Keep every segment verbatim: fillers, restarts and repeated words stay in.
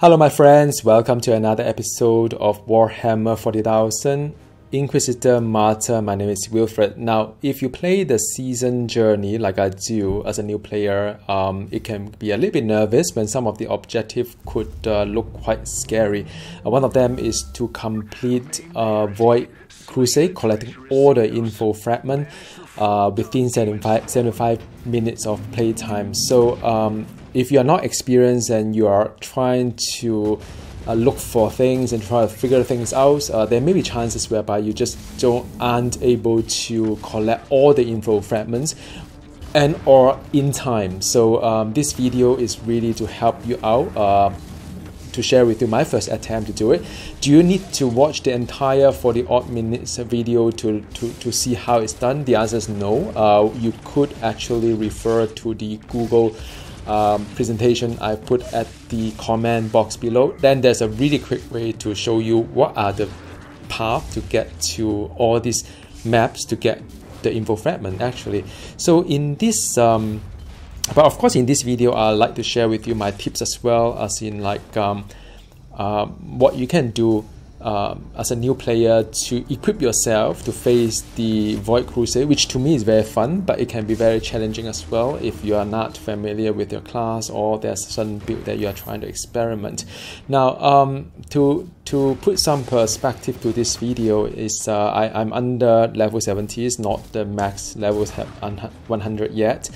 Hello my friends, welcome to another episode of Warhammer forty thousand Inquisitor Martyr. My name is Wilfred. Now if you play the season journey like I do as a new player, um, it can be a little bit nervous when some of the objectives could uh, look quite scary. Uh, one of them is to complete uh, Void Crusade, collecting all the info fragment uh, within seventy-five, seventy-five minutes of playtime. So um, if you are not experienced and you are trying to uh, look for things and try to figure things out, uh, there may be chances whereby you just don't aren't able to collect all the info fragments and or in time. So um, this video is really to help you out. Uh, to share with you my first attempt to do it. Do you need to watch the entire forty odd minutes video to, to, to see how it's done? The answer is no. Uh, you could actually refer to the Google um, presentation I put at the comment box below. Then there's a really quick way to show you what are the paths to get to all these maps to get the info fragment actually. So in this um, But of course, in this video, I'd like to share with you my tips as well, as in like um, uh, what you can do um, as a new player to equip yourself to face the Void Crusade, which to me is very fun, but it can be very challenging as well if you are not familiar with your class or there's a certain build that you are trying to experiment. Now, um, to to put some perspective to this video, is uh, I, I'm under level seventies, not the max levels have one hundred yet.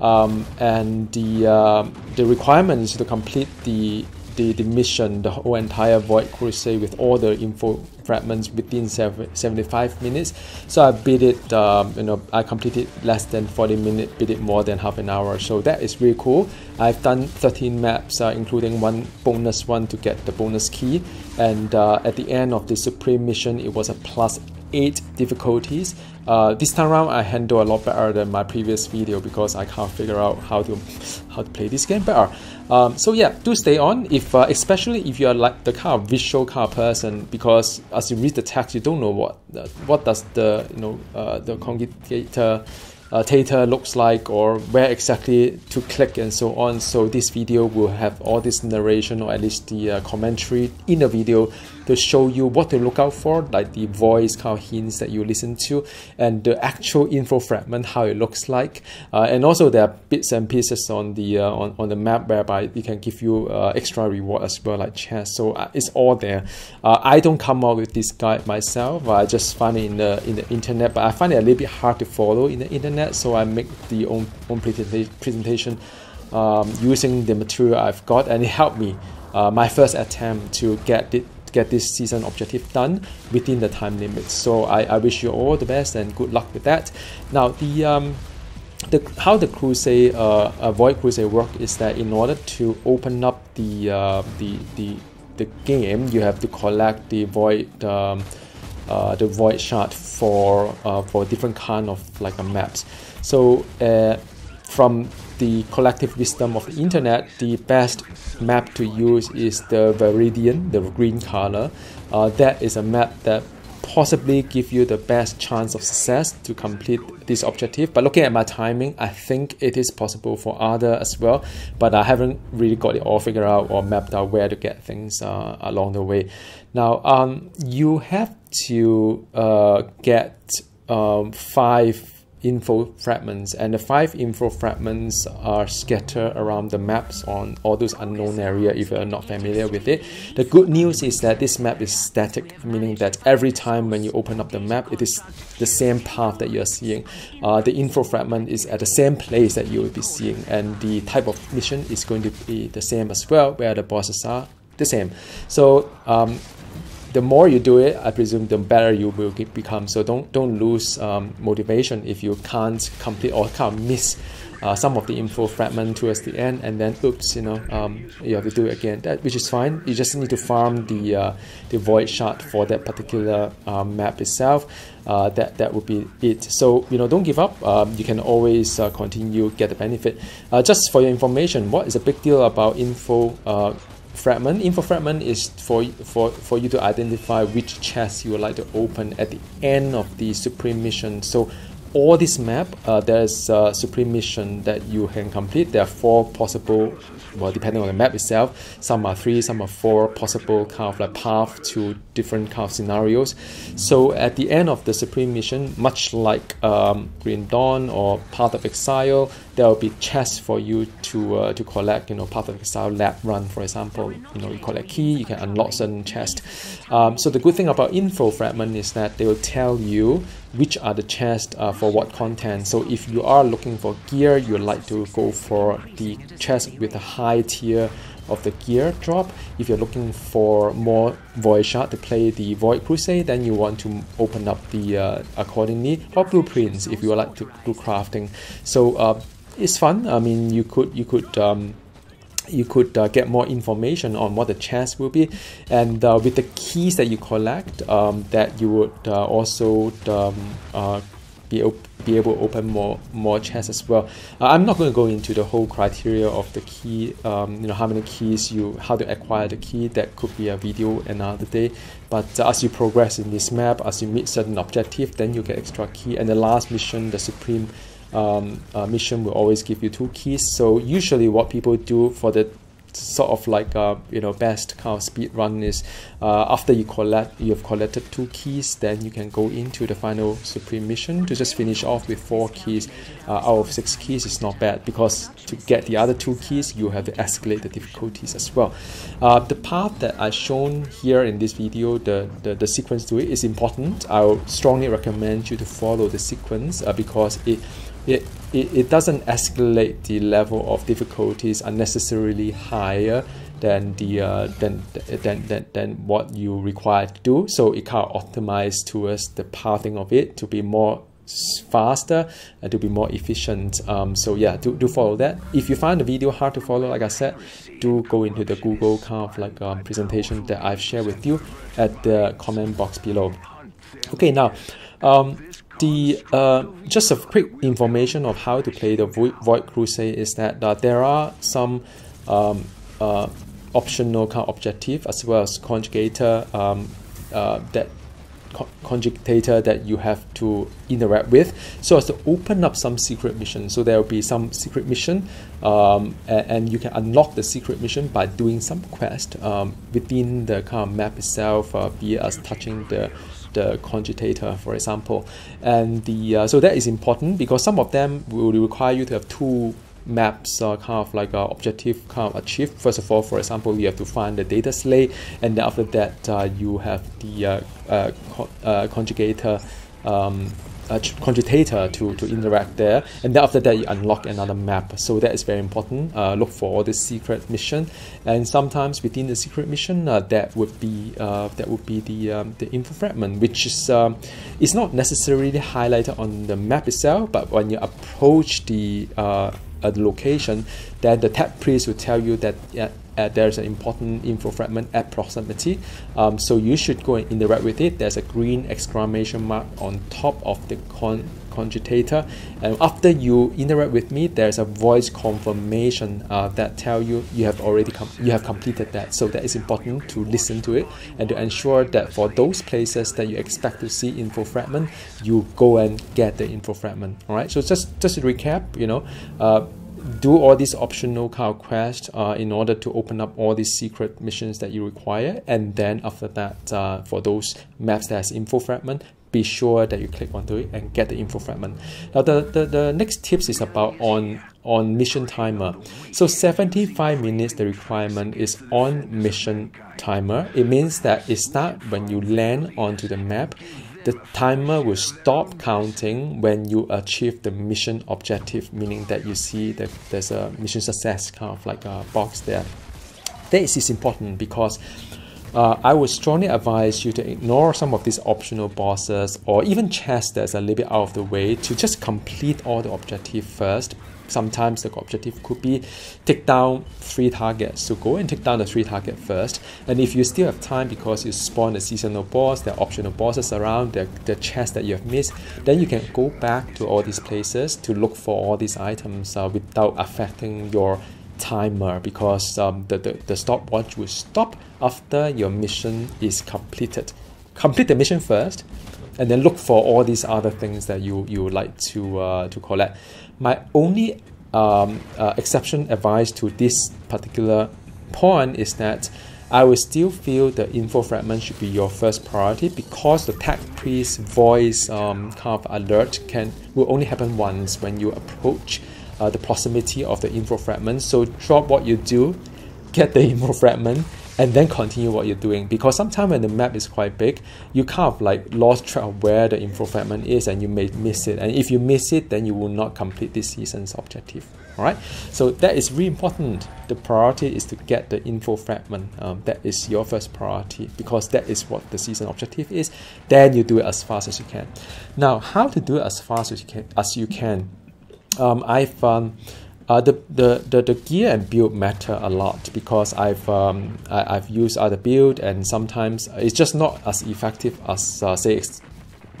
Um, and the uh, the requirement is to complete the, the the mission, the whole entire Void Crusade with all the info fragments within seventy-five minutes. So I beat it. Um, you know, I completed less than forty minutes, beat it more than half an hour. So that is really cool. I've done thirteen maps, uh, including one bonus one to get the bonus key. And uh, at the end of the Supreme mission, it was a plus eight difficulties. Uh, this time around I handle a lot better than my previous video because I can't figure out how to how to play this game better. Um, so yeah, do stay on, if uh, especially if you are like the kind of visual kind of person, because as you read the text you don't know what uh, what does the you know uh, the conjugator uh, tater looks like or where exactly to click and so on. So this video will have all this narration or at least the uh, commentary in the video to show you what to look out for, like the voice kind of hints that you listen to and the actual info fragment, how it looks like. Uh, and also there are bits and pieces on the uh, on, on the map whereby it can give you uh, extra reward as well, like chests. So uh, it's all there. Uh, I don't come out with this guide myself. I just find it in the, in the internet, but I find it a little bit hard to follow in the internet. So I make the own, own presentation um, using the material I've got, and it helped me. Uh, my first attempt to get it get this season objective done within the time limit. So I, I wish you all the best and good luck with that. Now the um, the how the crusade uh, uh, Void Crusade work is that in order to open up the uh, the the the game, you have to collect the void um, uh, the void shard for uh, for different kind of like a maps. So uh, from the collective wisdom of the internet, the best map to use is the Viridian, the green color. Uh, that is a map that possibly gives you the best chance of success to complete this objective. But looking at my timing, I think it is possible for other as well. But I haven't really got it all figured out or mapped out where to get things uh, along the way. Now, um, you have to uh, get um, five info fragments, and the five info fragments are scattered around the maps on all those unknown area if you're not familiar with it. The good news is that this map is static, meaning that every time when you open up the map, it is the same path that you're seeing. Uh, the info fragment is at the same place that you will be seeing, and the type of mission is going to be the same as well, where the bosses are the same. So um, the more you do it, I presume, the better you will get, become. So don't don't lose um, motivation if you can't complete or can't miss uh, some of the info fragment towards the end, and then oops, you know, um, you have to do it again. That which is fine. You just need to farm the uh, the void shard for that particular uh, map itself. Uh, that that would be it. So you know, don't give up. Um, you can always uh, continue, get the benefit. Uh, just for your information, what is a big deal about info? Uh, Fragment info fragment is for for for you to identify which chest you would like to open at the end of the Supreme mission. So all this map, uh, there is a supreme mission that you can complete. There are four possible, well, depending on the map itself, some are three, some are four possible kind of like path to different kind of scenarios. So at the end of the supreme mission, much like um, Green Dawn or Path of Exile, there will be chests for you to uh, to collect. You know, Path of Exile lab run, for example, you know, you collect key, you can unlock certain chests. Um, so the good thing about info fragment is that they will tell you which are the chests uh, for what content. So if you are looking for gear, you'd like to go for the chest with a high tier of the gear drop. If you're looking for more Void Shard to play the Void Crusade, then you want to open up the uh, accordingly, or blueprints if you would like to do crafting. So uh, it's fun. I mean, you could you could um, you could uh, get more information on what the chest will be, and uh, with the keys that you collect, um, that you would uh, also um, uh, be, be able to open more more chests as well. Uh, I'm not going to go into the whole criteria of the key, um, you know, how many keys you, how to acquire the key. That could be a video another day. But uh, as you progress in this map, as you meet certain objective, then you get extra key. And the last mission, the supreme Um, uh, mission, will always give you two keys. So usually what people do for the sort of like uh, you know, best kind of speed run is uh, after you collect you've collected two keys, then you can go into the final supreme mission to just finish off with four keys uh, out of six keys. It's not bad, because to get the other two keys you have to escalate the difficulties as well. Uh, the path that I've shown here in this video, the, the, the sequence to it is important. I would strongly recommend you to follow the sequence uh, because it It, it, it doesn't escalate the level of difficulties unnecessarily higher than the uh, than, than, than, than what you require to do. So it kind of optimizes towards the pathing of it to be more faster and to be more efficient. Um, so yeah, do, do follow that. If you find the video hard to follow, like I said, do go into the Google kind of like um, presentation that I've shared with you at the comment box below. Okay, now um, The uh, just a quick information of how to play the Void Crusade is that uh, there are some um, uh, optional kind of objective as well as conjugator um, uh, that co conjugator that you have to interact with, so as to open up some secret mission. So there will be some secret mission, um, and, and you can unlock the secret mission by doing some quest um, within the kind of map itself, uh, be it as touching the the conjugator, for example. And the uh, so that is important, because some of them will require you to have two maps uh, kind of like uh, objective kind of achieved. First of all, for example, you have to find the data slate, and then after that uh, you have the uh, uh, co uh, conjugator um, uh, conjugator to, to interact there, and then after that you unlock another map. So that is very important. Uh, look for all the secret mission, and sometimes within the secret mission uh, that would be uh, that would be the um, the info fragment, which is um, it's not necessarily highlighted on the map itself, but when you approach the uh, the location, then the tab priest will tell you that uh, uh, there's an important info fragment at proximity. Um, so you should go and interact with it. There's a green exclamation mark on top of the con conjugator, and after you interact with me, there's a voice confirmation uh, that tell you you have already com you have completed that. So that is important to listen to it, and to ensure that for those places that you expect to see info fragment, you go and get the info fragment. All right. So just just to recap, you know. Uh, Do all these optional kind of quests uh, in order to open up all these secret missions that you require, and then after that, uh, for those maps that has info fragment, be sure that you click onto it and get the info fragment. Now, the the, the next tips is about on on mission timer. So seventy-five minutes, the requirement is on mission timer. It means that it starts when you land onto the map. The timer will stop counting when you achieve the mission objective, meaning that you see that there's a mission success kind of like a box there. This is important because uh, I would strongly advise you to ignore some of these optional bosses or even chests that's a little bit out of the way, to just complete all the objective first. Sometimes the objective could be take down three targets, so go and take down the three target first. And if you still have time, because you spawn the seasonal boss, there are optional bosses around, the the chest that you have missed, then you can go back to all these places to look for all these items uh, without affecting your timer, because um, the, the, the stopwatch will stop after your mission is completed. Complete the mission first, and then look for all these other things that you you would like to uh, to collect. My only um, uh, exception advice to this particular point is that I would still feel the info fragment should be your first priority, because the tech priest voice um, kind of alert can will only happen once when you approach uh, the proximity of the info fragment. So drop what you do, get the info fragment, and then continue what you're doing, because sometimes when the map is quite big, you kind of like lost track of where the info fragment is, and you may miss it. And if you miss it, then you will not complete this season's objective. All right, so that is really important. The priority is to get the info fragment. Um, that is your first priority, because that is what the season objective is. Then you do it as fast as you can. Now, how to do it as fast as you can? As you can, um, I found. Uh, the, the, the, the gear and build matter a lot, because I've, um, I, I've used other build, and sometimes it's just not as effective as uh, say ex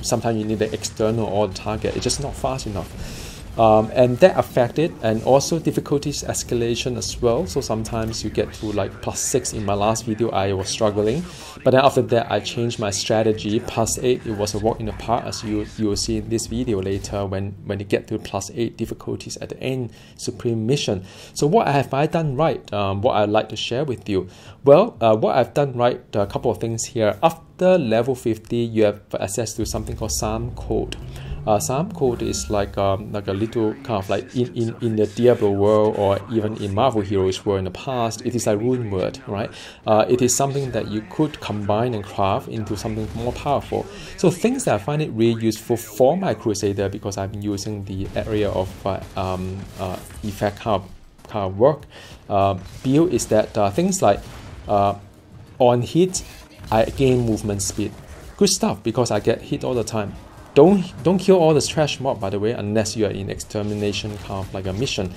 sometimes you need the external or the target. It's just not fast enough, um, and that affected, and also difficulties escalation as well. So sometimes you get to like plus six. In my last video I was struggling, but then after that I changed my strategy. Plus eight, it was a walk in the park, as you you will see in this video later when when you get to plus eight difficulties at the end supreme mission. So what have I done right? Um, what I'd like to share with you. Well, uh, what I've done right, a couple of things here. After level fifty, you have access to something called Psalm Code. Uh, Psalm Code is like um, like a little kind of like in, in in the Diablo world, or even in Marvel Heroes world in the past. It is a rune word, right? Uh, it is something that you could come combine and craft into something more powerful. So things that I find it really useful for my Crusader, because I've been using the area of uh, um, uh, effect kind of, kind of work uh, build, is that uh, things like uh, on hit I gain movement speed. Good stuff, because I get hit all the time. Don't don't kill all the trash mob, by the way, unless you are in extermination kind of like a mission.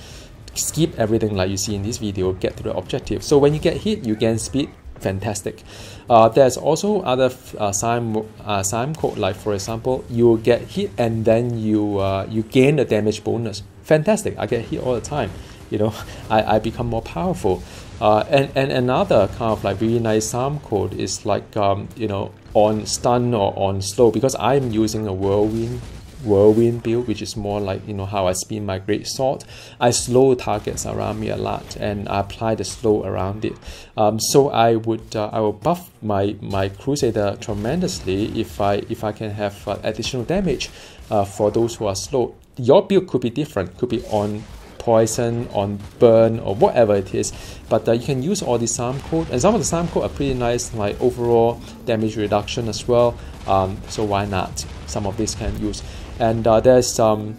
Skip everything like you see in this video, get to the objective. So when you get hit, you gain speed. Fantastic. Uh, there's also other uh, sign, uh, sign code, like for example, you get hit and then you uh, you gain the damage bonus. Fantastic. I get hit all the time. You know, I, I become more powerful. Uh, and, and another kind of like really nice Psalm Code is like, um, you know, on stun or on slow, because I'm using a whirlwind whirlwind build, which is more like, you know, how I spin my Great Sword. I slow targets around me a lot, and I apply the slow around it. Um, so I would uh, I will buff my my Crusader tremendously if I if I can have uh, additional damage uh, for those who are slow. Your build could be different, could be on poison, on burn, or whatever it is, but uh, you can use all the Psalm Code, and some of the Psalm Code are pretty nice, like overall damage reduction as well. Um, so why not? Some of these can use. And uh, there's some, um,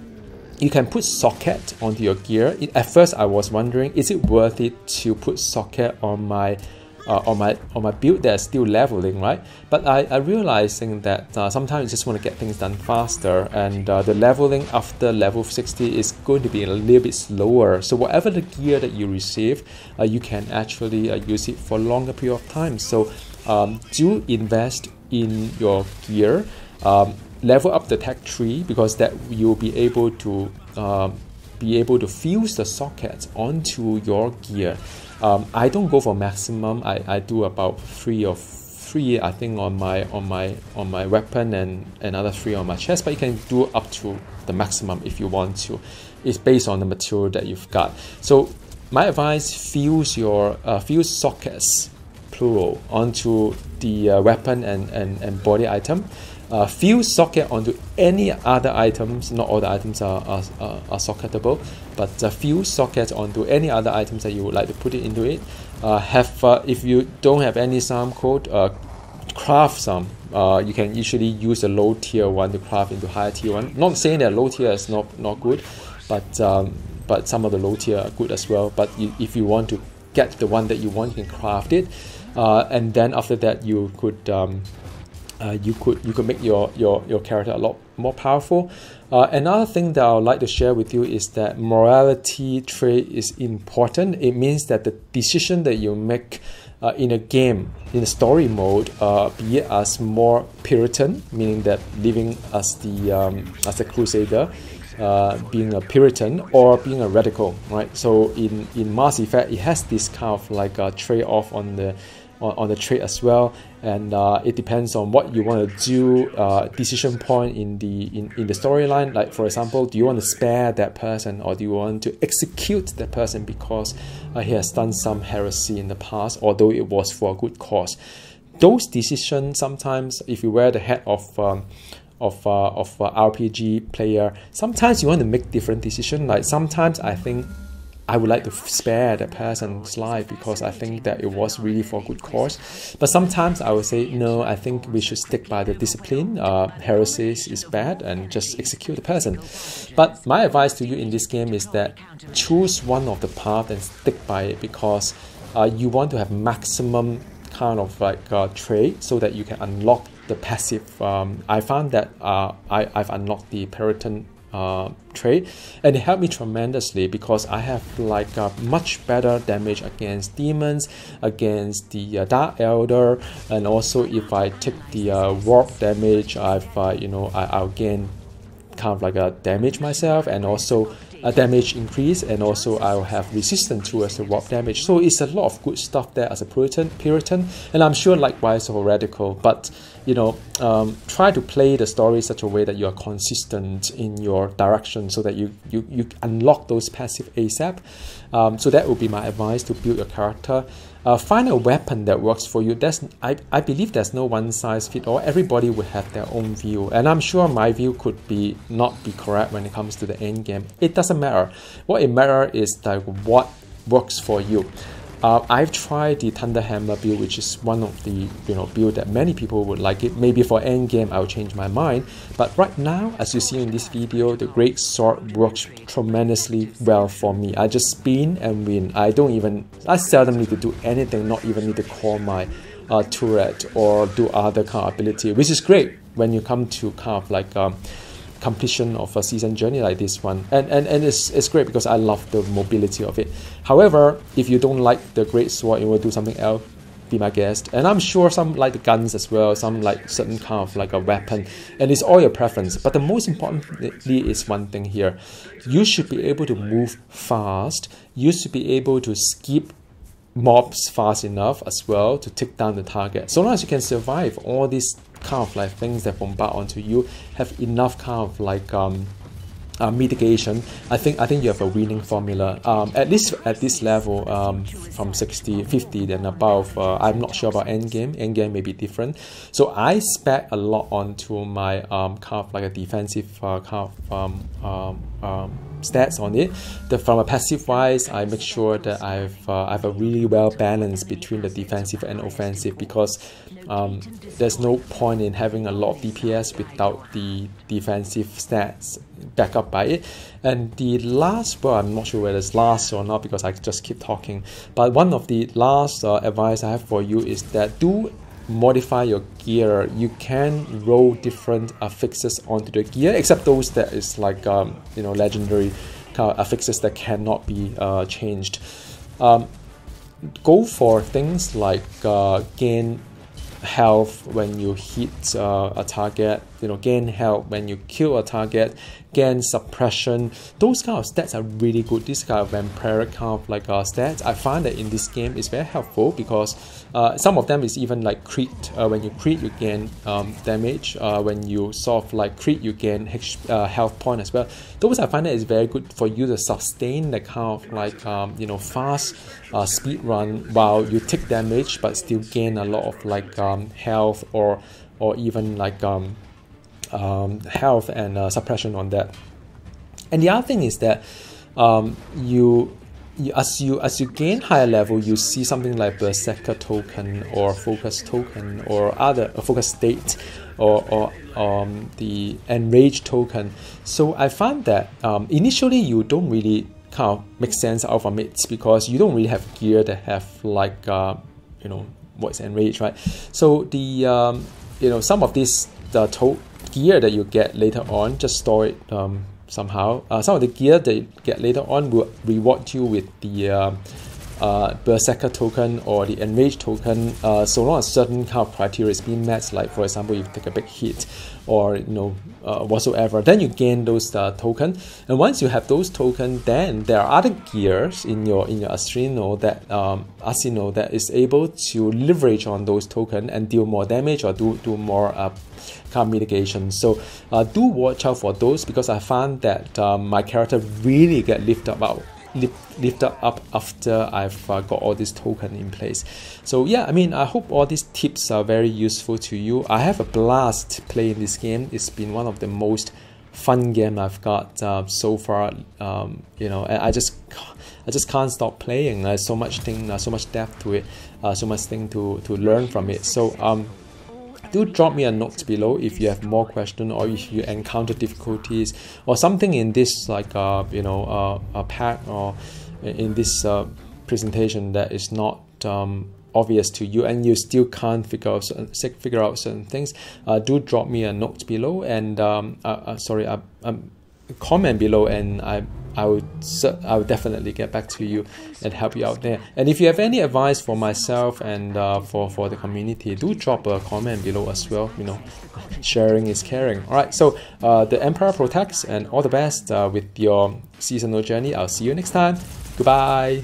you can put socket onto your gear. It, at first I was wondering, is it worth it to put socket on my uh, on my on my build that's still leveling, right? But I, I realizing that uh, sometimes you just want to get things done faster, and uh, the leveling after level sixty is going to be a little bit slower. So whatever the gear that you receive, uh, you can actually uh, use it for a longer period of time. So um, do invest in your gear. Um, level up the tech tree, because that you'll be able to um, be able to fuse the sockets onto your gear. Um, I don't go for maximum. I, I do about three or three, I think, on my on my on my weapon, and another three on my chest. But you can do up to the maximum if you want to. It's based on the material that you've got. So my advice: fuse your uh, fuse sockets, plural, onto the uh, weapon and, and and body item. Uh, fuse socket onto any other items. Not all the items are, are, are, are socketable, but uh, fuse socket onto any other items that you would like to put it into it. Uh, have uh, if you don't have any Psalm Code, uh, craft some. Uh, you can usually use a low tier one to craft into higher tier one. Not saying that low tier is not not good, but um, but some of the low tier are good as well. But you, if you want to get the one that you want, you can craft it, uh, and then after that you could. Um, Uh, you could you could make your your your character a lot more powerful. Uh, another thing that I would like to share with you is that morality trait is important. It means that the decision that you make uh, in a game, in a story mode, uh, be it as more Puritan, meaning that living as the um, as a Crusader, uh, being a Puritan or being a radical, right? So in, in Mass Effect, it has this kind of like a trade-off on the on, on the trade as well, and uh, it depends on what you want to do. Uh, decision point in the in, in the storyline, like for example, do you want to spare that person or do you want to execute that person because uh, he has done some heresy in the past, although it was for a good cause? Those decisions sometimes, if you wear the hat of um, of uh, of uh, R P G player, sometimes you want to make different decisions. Like sometimes I think I would like to spare that person's life because I think that it was really for good cause. But sometimes I would say no, I think we should stick by the discipline. Uh, heresies is bad, and just execute the person. But my advice to you in this game is that choose one of the path and stick by it, because uh, you want to have maximum kind of like uh, trade so that you can unlock the passive. um, I found that uh, I, I've unlocked the Puritan uh, trade, and it helped me tremendously because I have like a much better damage against demons, against the uh, Dark Elder, and also if I take the uh, warp damage, I've uh, you know I, I'll gain kind of like a damage myself, and also a damage increase, and also I'll have resistance towards the warp damage. So it's a lot of good stuff there as a Puritan, Puritan, and I'm sure likewise for Radical. But you know, um, try to play the story such a way that you are consistent in your direction, so that you you, you unlock those passive ASAP. Um, so that would be my advice to build your character. Uh, find a weapon that works for you. That's, I, I believe there's no one size fit all. Everybody will have their own view, and I'm sure my view could be not be correct when it comes to the end game. It doesn't matter. What it matters is like what works for you. Uh, I've tried the Thunderhammer build, which is one of the you know build that many people would like it. Maybe for end game I'll change my mind, but right now, as you see in this video, the Great Sword works tremendously well for me. I just spin and win. I don't even, I seldom need to do anything, not even need to call my uh, turret or do other kind of ability, which is great when you come to kind of like um, completion of a season journey like this one, and and, and it's, it's great because I love the mobility of it. However, if you don't like the Great Sword, you will do something else, be my guest. And I'm sure some like the guns as well, some like certain kind of like a weapon, and it's all your preference. But the most importantly is one thing here: you should be able to move fast, you should be able to skip mobs fast enough as well to take down the target. So long as you can survive all these kind of like things that bombard onto you, have enough kind of like um, uh, mitigation, I think I think you have a winning formula. Um, at least at this level, um, from sixty, fifty then above, uh, I'm not sure about endgame. Endgame may be different. So I spec a lot onto my um, kind of like a defensive uh, kind of um, um, um, stats on it. The, from a passive wise, I make sure that I've uh, I've a really well balance between the defensive and offensive, because um, there's no point in having a lot of D P S without the defensive stats backed up by it. And the last, well, I'm not sure whether it's last or not because I just keep talking, but one of the last uh, advice I have for you is that do modify your gear. You can roll different affixes onto the gear, except those that is like um, you know legendary kind of affixes that cannot be uh, changed. Um, go for things like uh, gain health when you hit uh, a target, you know, gain health when you kill a target, gain suppression. Those kind of stats are really good. This kind of vampiric kind of like uh, stats, I find that in this game is very helpful, because uh, some of them is even like crit. Uh, when you crit, you gain um, damage. Uh, when you sort of like crit, you gain uh, health point as well. Those I find that is very good for you to sustain the kind of like um, you know fast uh, speed run while you take damage but still gain a lot of like um, health or or even like um, Um, health and uh, suppression on that. And the other thing is that um, you, you as you as you gain higher level, you see something like Berserker token or focus token or other uh, focus state or, or um, the enrage token. So I found that um, initially you don't really kind of make sense out of it, because you don't really have gear that have like uh, you know what's enrage, right? So the um, you know some of these the token gear that you get later on, just store it um, somehow. Uh, some of the gear that you get later on will reward you with the uh, uh, Berserker token or the Enraged token, uh, so long as certain kind of criteria is being met, like for example you take a big hit or you know uh, whatsoever, then you gain those uh, token. And once you have those token, then there are other gears in your in your Arsenal that um, Arsenal that is able to leverage on those token and deal more damage or do do more uh, kind of mitigation. So uh, do watch out for those, because I found that um, my character really get lifted up out. Lift up after I've uh, got all this token in place. So yeah, I mean, I hope all these tips are very useful to you. I have a blast playing this game. It's been one of the most fun game I've got uh, so far. Um, you know, and I just I just can't stop playing. There's so much thing, uh, so much depth to it, uh, so much thing to to learn from it. So um. do drop me a note below if you have more questions or if you encounter difficulties or something in this, like uh, you know uh, a pack or in this uh, presentation that is not um, obvious to you and you still can't figure out certain, figure out certain things. Uh, do drop me a note below and um, uh, uh, sorry, uh, um, comment below, and I. I would, I would definitely get back to you and help you out there. And if you have any advice for myself and uh, for, for the community, do drop a comment below as well. You know, sharing is caring. Alright, so uh, the Empire protects, and all the best uh, with your seasonal journey. I'll see you next time. Goodbye.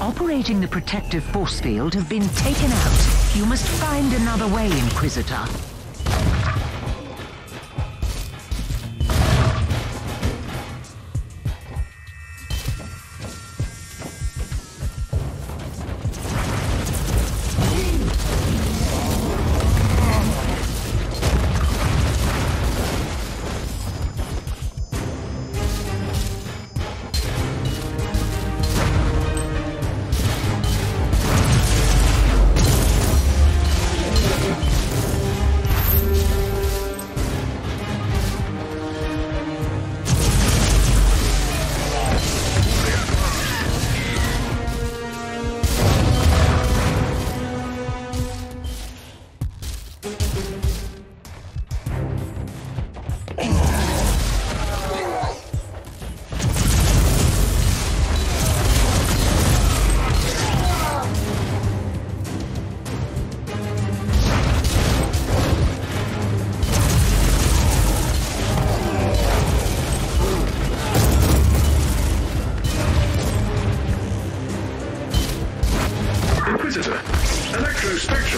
Operating the protective force field have been taken out. You must find another way, Inquisitor.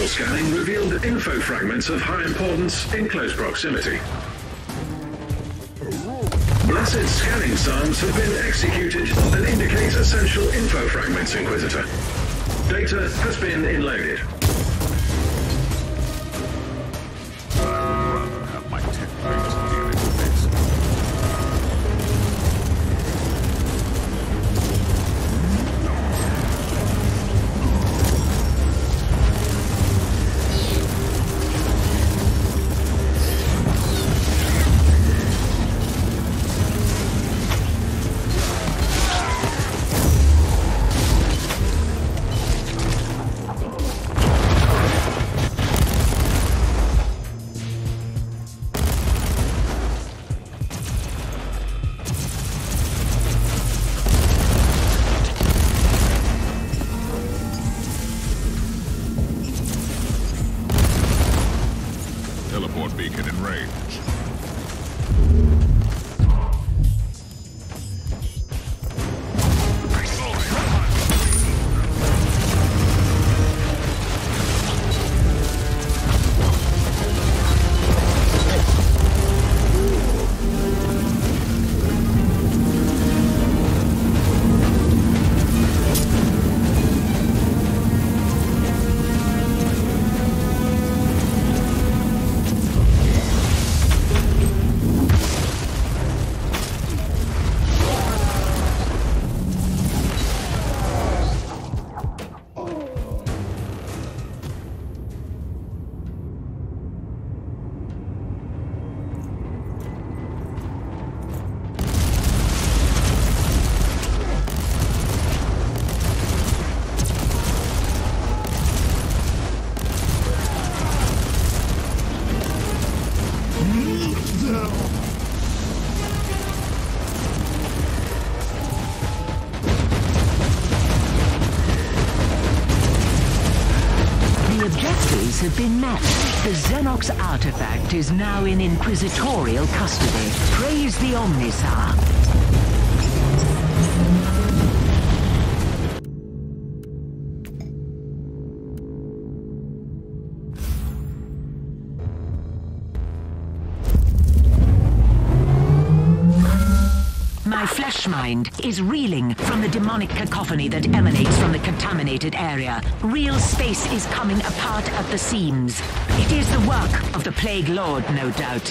Scanning revealed info fragments of high importance in close proximity. Blessed scanning psalms have been executed and indicate essential info fragments, Inquisitor. Data has been inloaded. map. The Xenox artifact is now in inquisitorial custody. Praise the Omnissiah. My flesh mind is reeling from the demonic cacophony that emanates from the contaminated area. Real space is coming apart at the seams. It is the work of the Plague Lord, no doubt.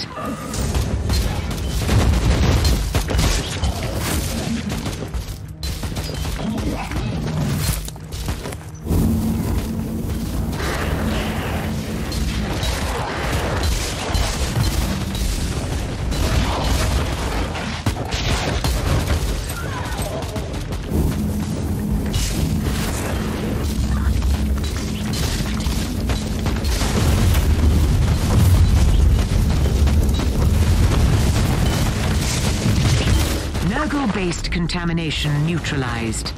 Based contamination neutralized.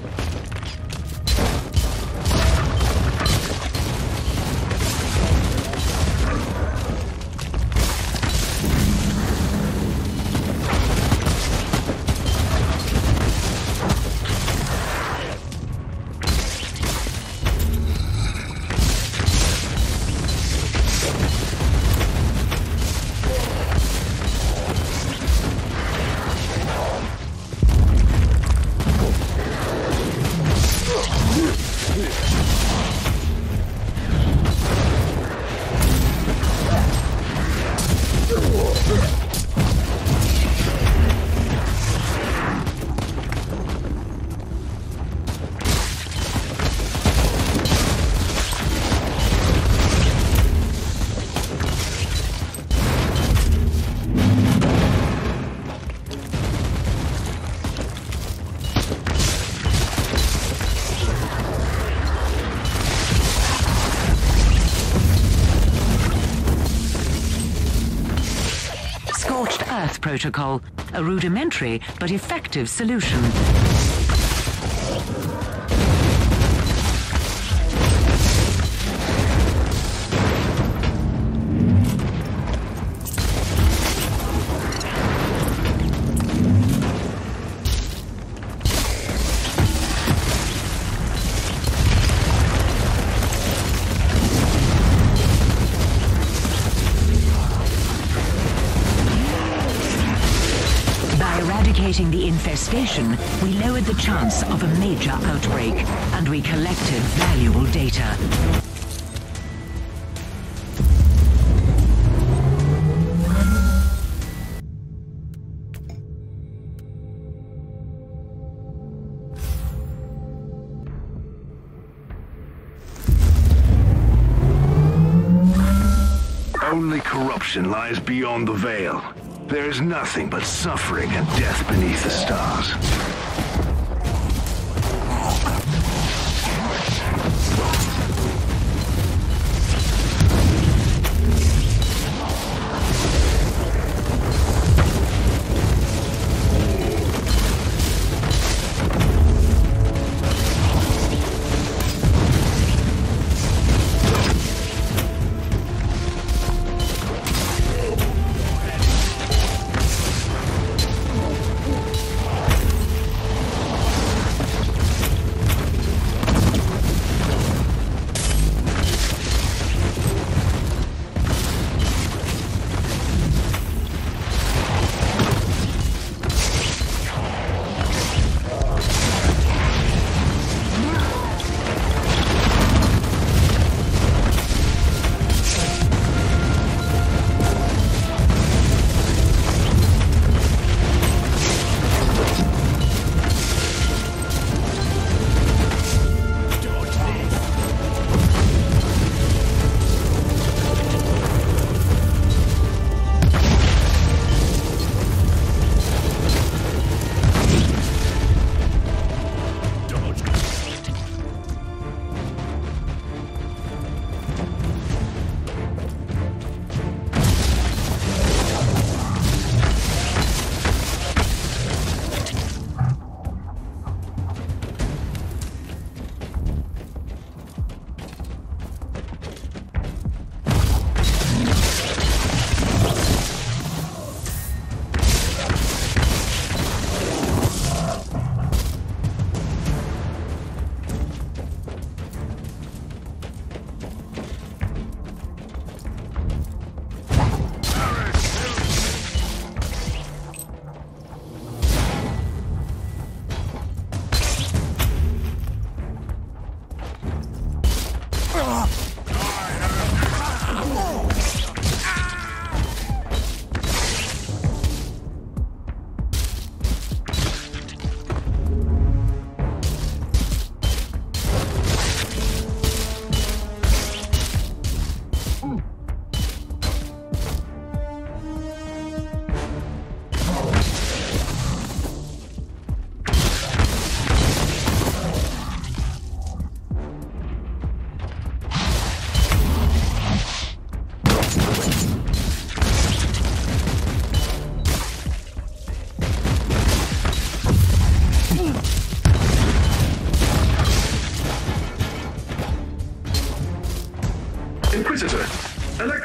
Protocol, a rudimentary but effective solution. The infestation, we lowered the chance of a major outbreak, and we collected valuable data. Only corruption lies beyond the veil. There is nothing but suffering and death beneath the stars.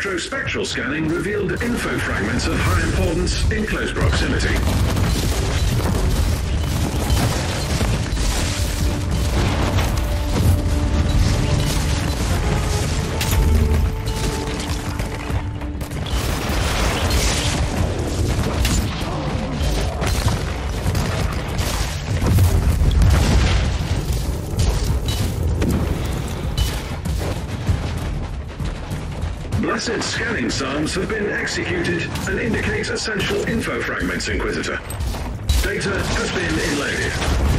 retrospectral scanning revealed info fragments of high importance in close proximity. Blessed scanning psalms have been executed and indicate essential info fragments, Inquisitor. Data has been inlaid.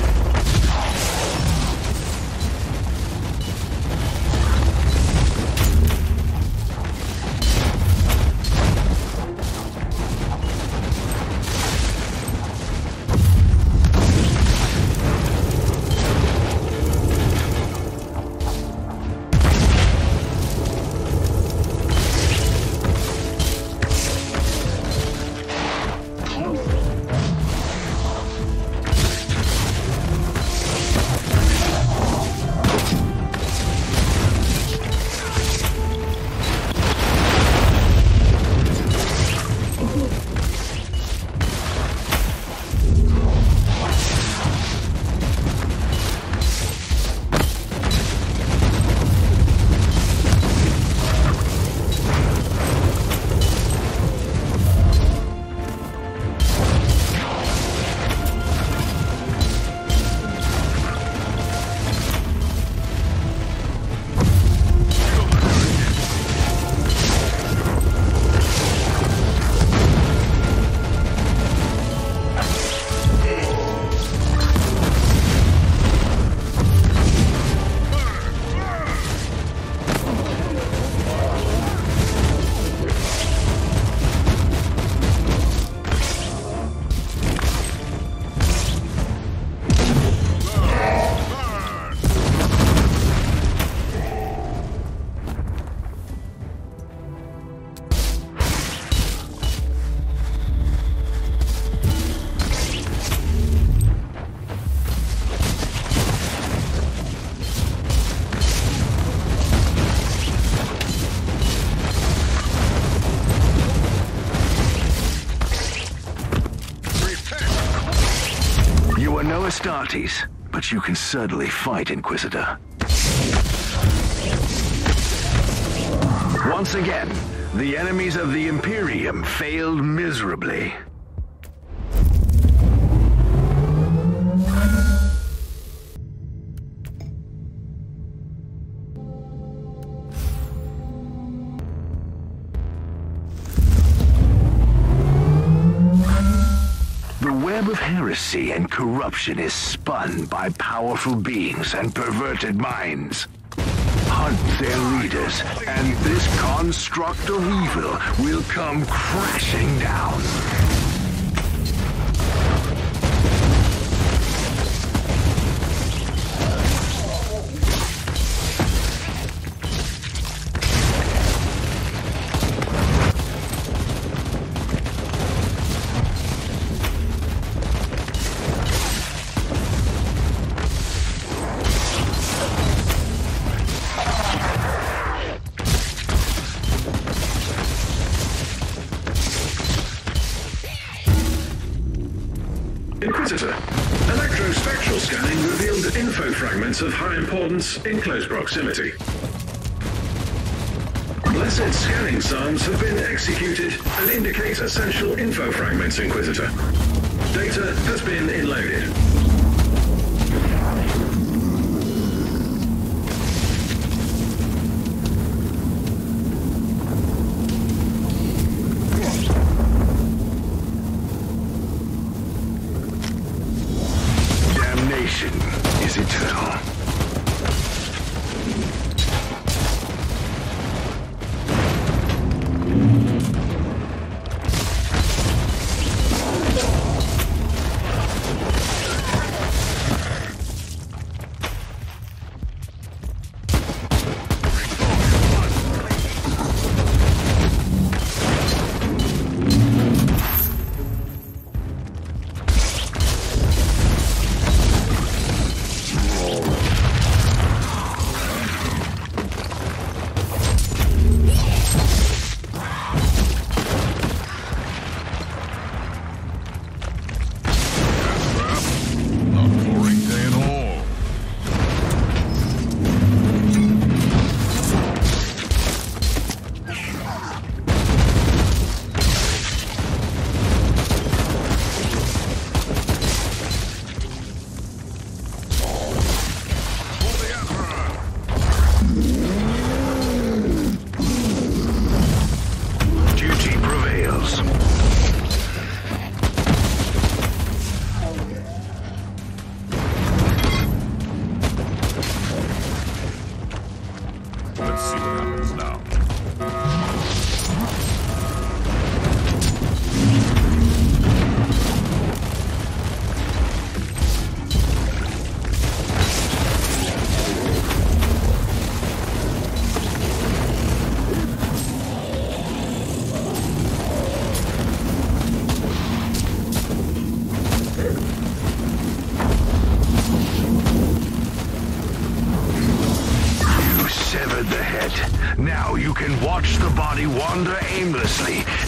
Astartes, but you can certainly fight, Inquisitor. Once again, the enemies of the Imperium failed miserably. Heresy and corruption is spun by powerful beings and perverted minds. Hunt their leaders, and this construct of evil will come crashing down. Of high importance in close proximity. Blessed scanning psalms have been executed and indicate essential info fragments, Inquisitor. Data has been inloaded.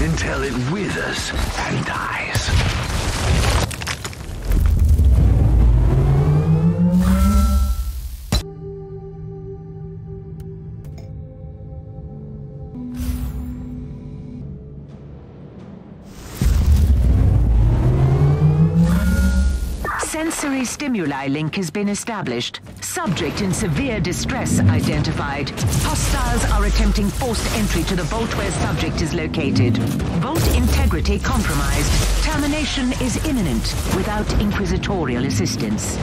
until it withers and dies. Sensory stimuli link has been established. Subject in severe distress identified. Hostiles are attempting forced entry to the vault where subject is located. Vault integrity compromised. Termination is imminent without inquisitorial assistance.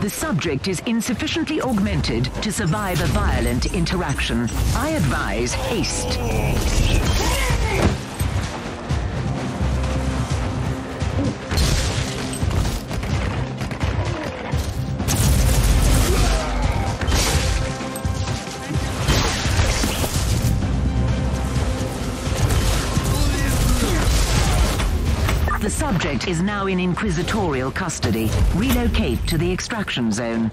The subject is insufficiently augmented to survive a violent interaction. I advise haste. Subject is now in inquisitorial custody. Relocate to the extraction zone.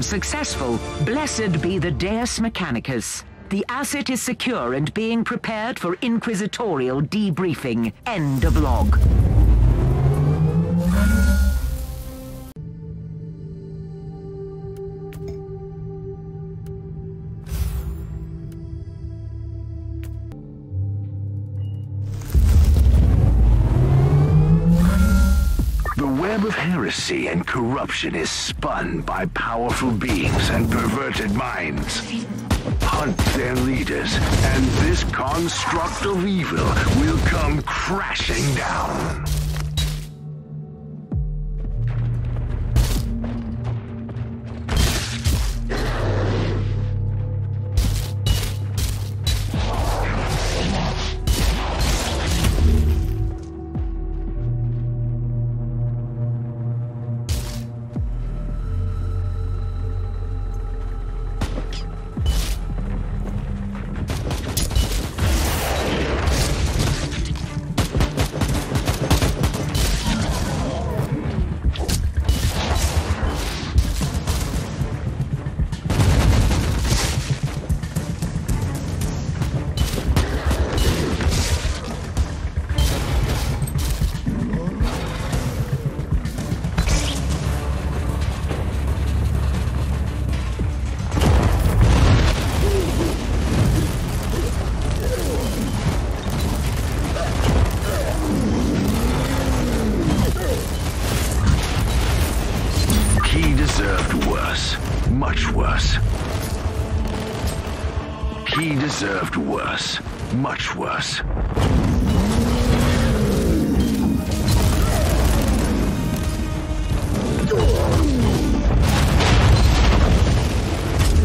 Successful. Blessed be the Deus Mechanicus. The asset is secure and being prepared for inquisitorial debriefing. End of log. Heresy and corruption is spun by powerful beings and perverted minds. Hunt their leaders, and this construct of evil will come crashing down. worse. He deserved worse. Much worse.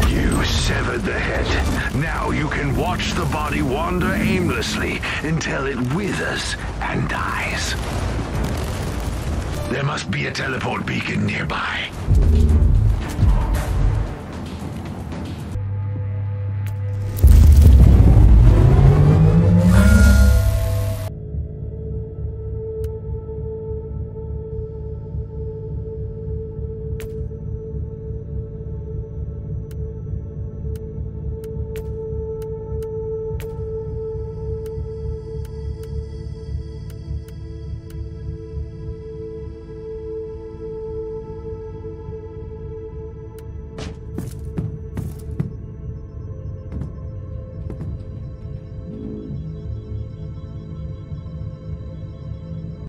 You severed the head. Now you can watch the body wander aimlessly until it withers and dies. There must be a teleport beacon nearby.